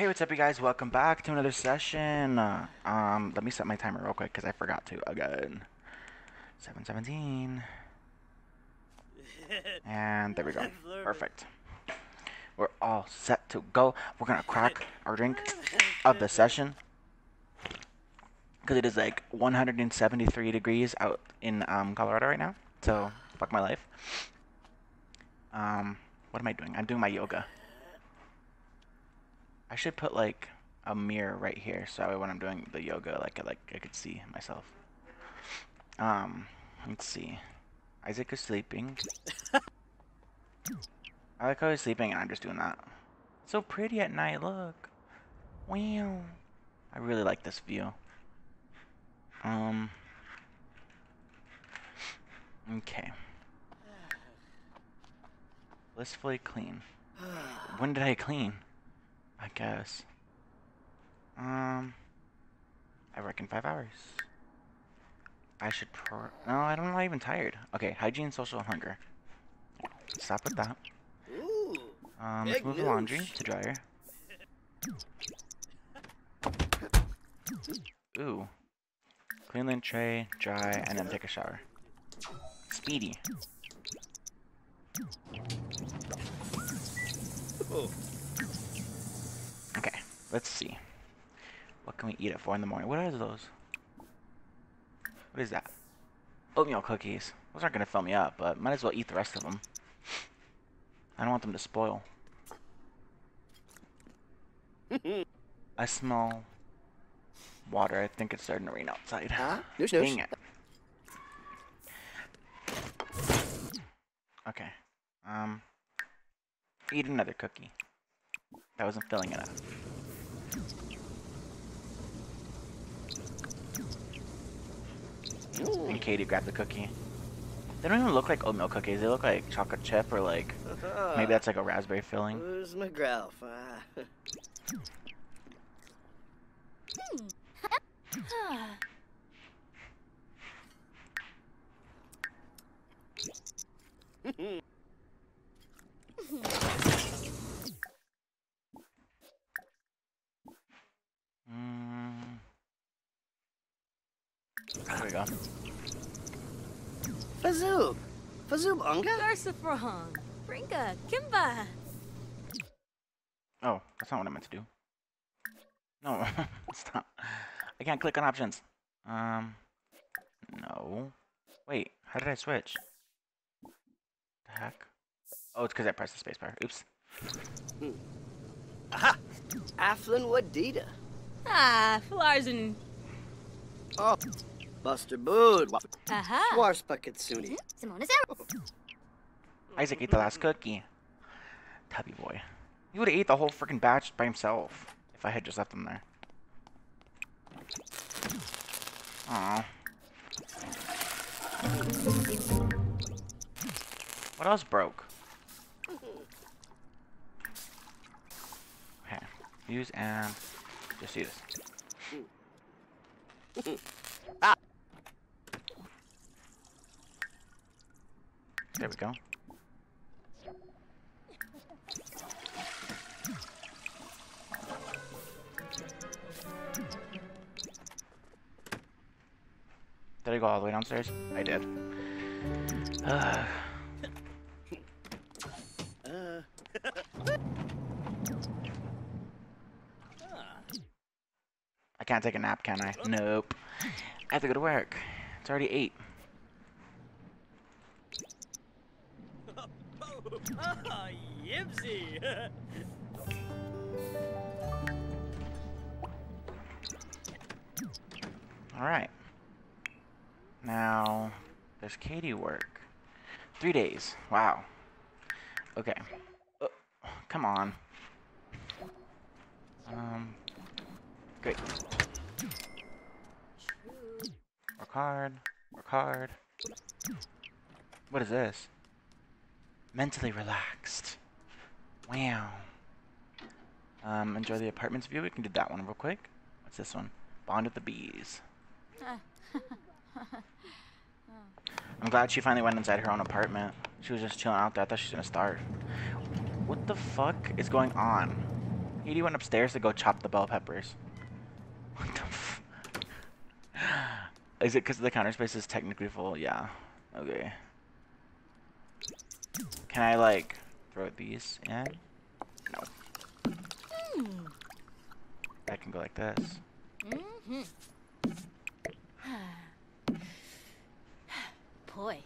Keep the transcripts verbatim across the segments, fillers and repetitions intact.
Hey, what's up, you guys? Welcome back to another session. Uh, um, let me set my timer real quick because I forgot to again. seven seventeen. And there we go. Perfect. We're all set to go. We're gonna crack our drink of the session because it is like one hundred seventy-three degrees out in um, Colorado right now. So fuck my life. Um, what am I doing? I'm doing my yoga. I should put like a mirror right here so that way when I'm doing the yoga, like I like I could see myself. Um, let's see. Isaac is sleeping. I like how he's sleeping and I'm just doing that. It's so pretty at night, look. Wow. I really like this view. Um Okay. Blissfully clean. When did I clean? I guess. Um, I reckon five hours. I should pro- No, I don't, I'm not even tired. Okay, hygiene, social, hunger. Stop with that. Um, let's move the laundry to dryer. Ooh. Clean lint tray, dry, and then take a shower. Speedy. Oh. Let's see. What can we eat at four in the morning? What are those? What is that? Oatmeal cookies. Those aren't going to fill me up, but might as well eat the rest of them. I don't want them to spoil. I smell water. I think it's starting to rain outside. Huh? Noosh, noosh. Dang it. Okay. Um. Eat another cookie. That wasn't filling it up. And Katie grabbed the cookie. They don't even look like oatmeal cookies. They look like chocolate chip or like maybe that's like a raspberry filling. Where's my McGraw? Mm. There we go. Fazoob! Fazoob Unga? Garsafrong! Brinka! Kimba! Oh, that's not what I meant to do. No, stop. I can't click on options. Um, no. Wait, how did I switch? What the heck? Oh, it's because I pressed the spacebar. Oops. Mm. Aha! Aflin Wadida! Ah, Flarzen. Oh, Buster Bood. Aha. Swarspucketsuni. Isaac ate the last cookie. Tubby boy. He would have ate the whole freaking batch by himself if I had just left him there. Aww. What else broke? Okay. Use and. Just see this. Ah. There we go. Did I go all the way downstairs? I did. Uh. Can't take a nap, can I? Nope. I have to go to work. It's already eight. Yipsy. All right. Now there's Katie work. Three days. Wow. Okay. Oh, come on. Um. Great. Work hard. Work hard. What is this? Mentally relaxed. Wow. Um, enjoy the apartment's view. We can do that one real quick. What's this one? Bond with the bees. I'm glad she finally went inside her own apartment. She was just chilling out there. I thought she was gonna starve. What the fuck is going on? Edie went upstairs to go chop the bell peppers. What the f- Is it because the counter space is technically full? Yeah. Okay. Can I, like, throw these in? No. Mm. I can go like this. Mm-hmm. Boy.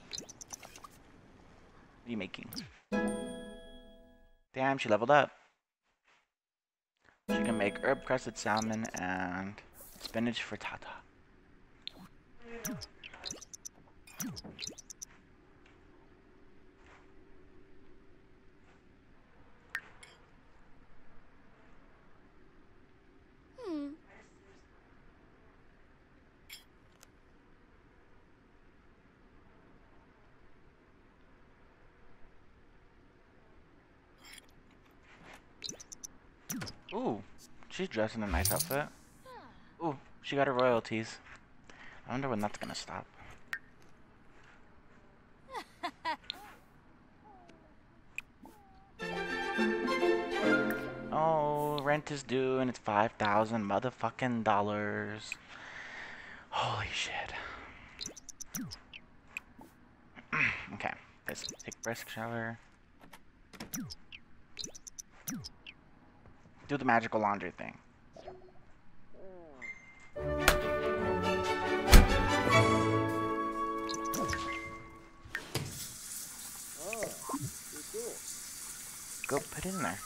What are you making? Damn, she leveled up. She can make herb crusted salmon and spinach frittata. Hmm. Ooh, she's dressed in a nice outfit. Ooh, she got her royalties. I wonder when that's gonna stop. Oh, rent is due and it's five thousand motherfucking dollars. Holy shit. Okay, let's take a brisk shower. Do the magical laundry thing. Go put in there.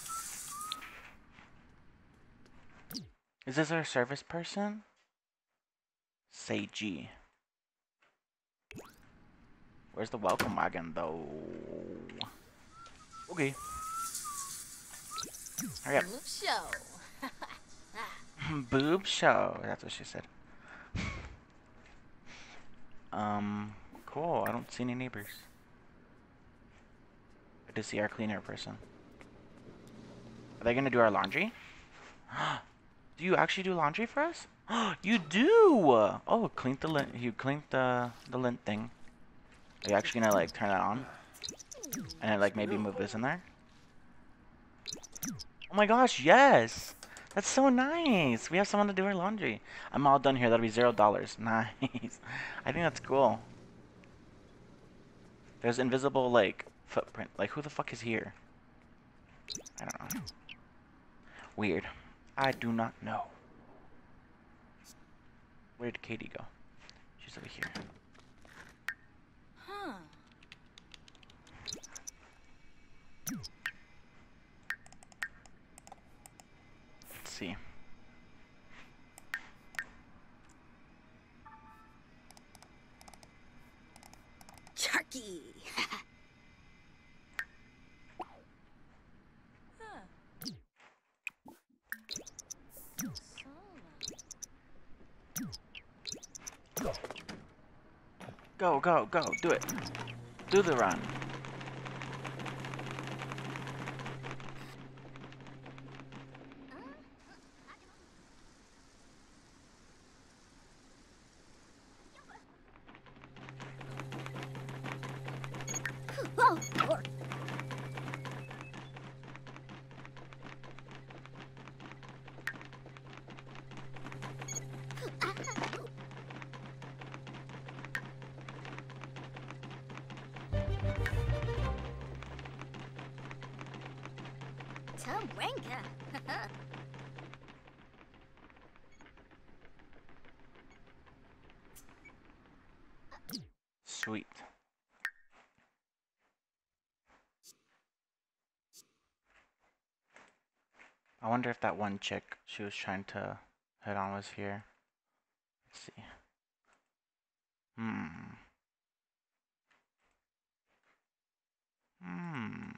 Is this our service person? Seiji. Where's the welcome wagon though? Okay. Hurry up. Boob show. Boob show. That's what she said. um. Cool. I don't see any neighbors. Good to see our cleaner person. Are they gonna do our laundry? Do you actually do laundry for us? You do. Oh, clean the lint. You clean the the lint thing. Are you actually gonna like turn that on? And then, like maybe move this in there? Oh my gosh, yes! That's so nice! We have someone to do our laundry. I'm all done here. That'll be zero dollars. Nice. I think that's cool. There's invisible, like, footprint. Like, who the fuck is here? I don't know. Weird. I do not know. Where did Katie go? She's over here. Huh. See. Chucky. Huh. Go, go, go, do it. Do the run. Sweet. I wonder if that one chick she was trying to hit on was here. Let's see. Hmm. Hmm.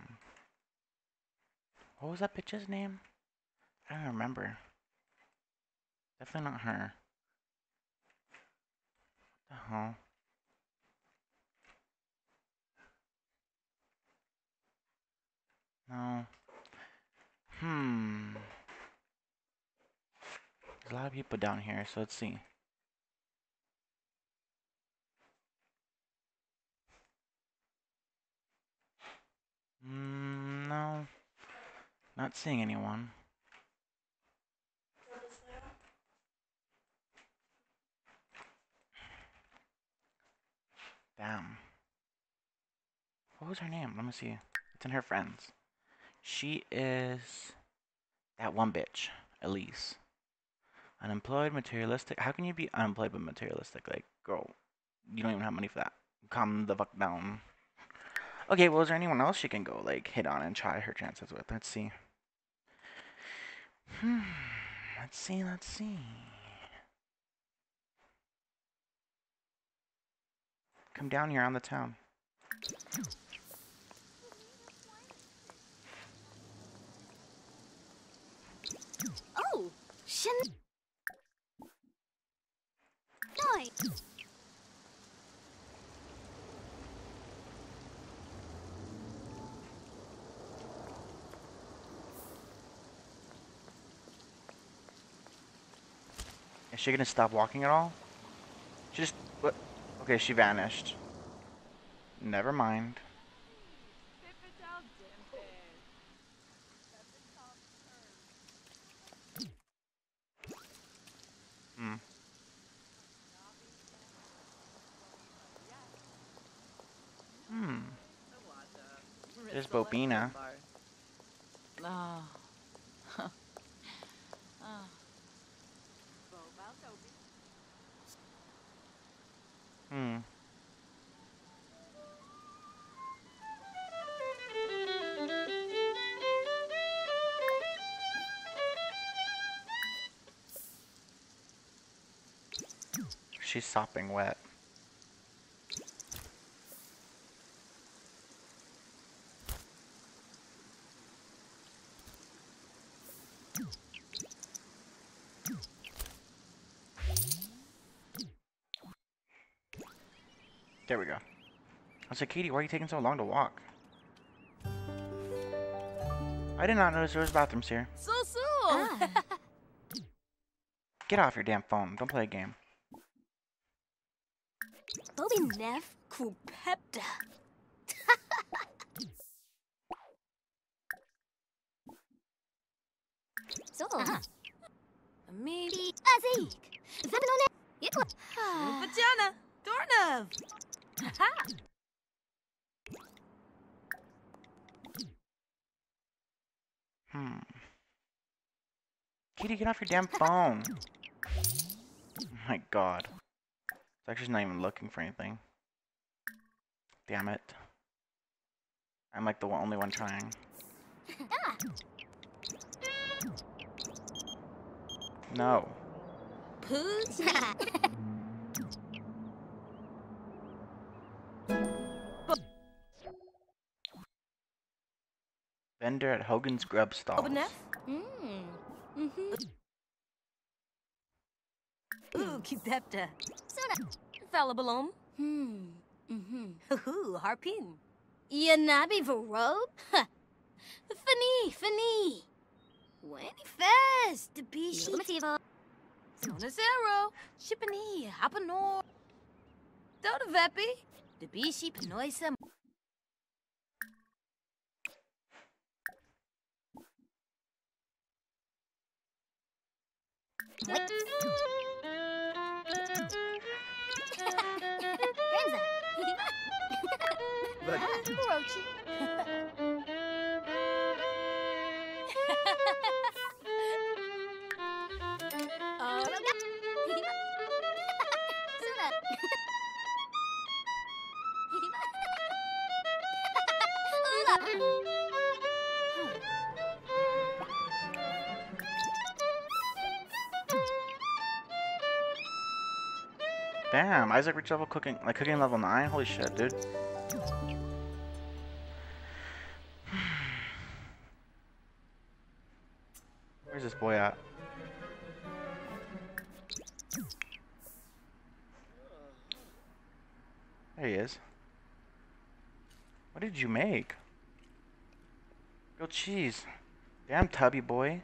What was that bitch's name? I don't remember. Definitely not her. What the hell? No. Hmm. There's a lot of people down here, so let's see. Hmm, no. Not seeing anyone. Damn. What was her name? Let me see. It's in her friends. She is that one bitch, Elise. Unemployed, materialistic. How can you be unemployed but materialistic? Like, girl, you don't even have money for that. Calm the fuck down. Okay, well, is there anyone else she can go, like, hit on and try her chances with? Let's see. Hmm. Let's see, let's see. Come down here on the town. Oh, shin. Joy. Is she gonna stop walking at all? She just what? Okay, she vanished. Never mind. Hmm. Hmm. There's Bobina. Oh. Hmm. She's sopping wet. There we go. I said, Katie, why are you taking so long to walk? I did not notice there was bathrooms here. So, so. Ah. Get off your damn phone. Don't play a game. Bobby Neff Kupepta. So. Maybe. Azik. Zabinone. It was. Patiana. Dornev. Aha! Hmm. Kitty, get off your damn phone! Oh my god. It's actually not even looking for anything. Damn it. I'm like the only one trying. No. Vendor at Hogan's Grub Stalls. Open up. Mm. Mm-hmm. Ooh, Kipepta. Soda. Falabalom. Hmm. Mm-hmm. Hoo-hoo, Harpin. Yanabi Varob? Ha. Fani, Fani. Wendy Fest. The Bishi. Sona Zero. Shippani. Hapanor. Doda Vepi. The Bishi Panoisa. Damn, Isaac reached level cooking, like cooking level nine? Holy shit, dude. Where's this boy at? There he is. What did you make? Grilled cheese. Damn, tubby boy.